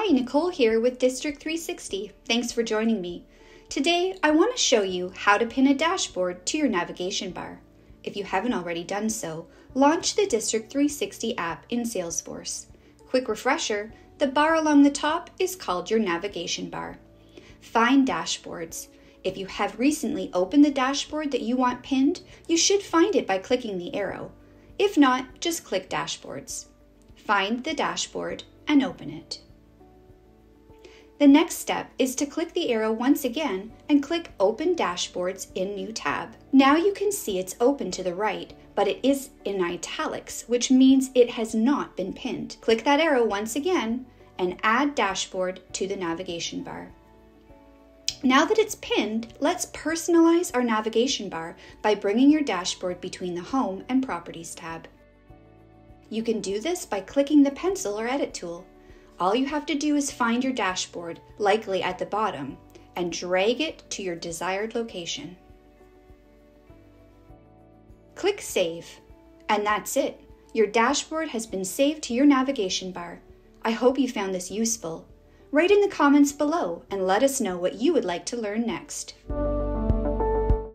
Hi, Nicole here with District360. Thanks for joining me. Today, I want to show you how to pin a dashboard to your navigation bar. If you haven't already done so, launch the District360 app in Salesforce. Quick refresher, the bar along the top is called your navigation bar. Find dashboards. If you have recently opened the dashboard that you want pinned, you should find it by clicking the arrow. If not, just click Dashboards. Find the dashboard and open it. The next step is to click the arrow once again and click Open Dashboards in New Tab. Now you can see it's open to the right, but it is in italics, which means it has not been pinned. Click that arrow once again and add Dashboard to the navigation bar. Now that it's pinned, let's personalize our navigation bar by bringing your dashboard between the Home and Properties tab. You can do this by clicking the pencil or edit tool. All you have to do is find your dashboard, likely at the bottom, and drag it to your desired location. Click Save, and that's it. Your dashboard has been saved to your navigation bar. I hope you found this useful. Write in the comments below and let us know what you would like to learn next.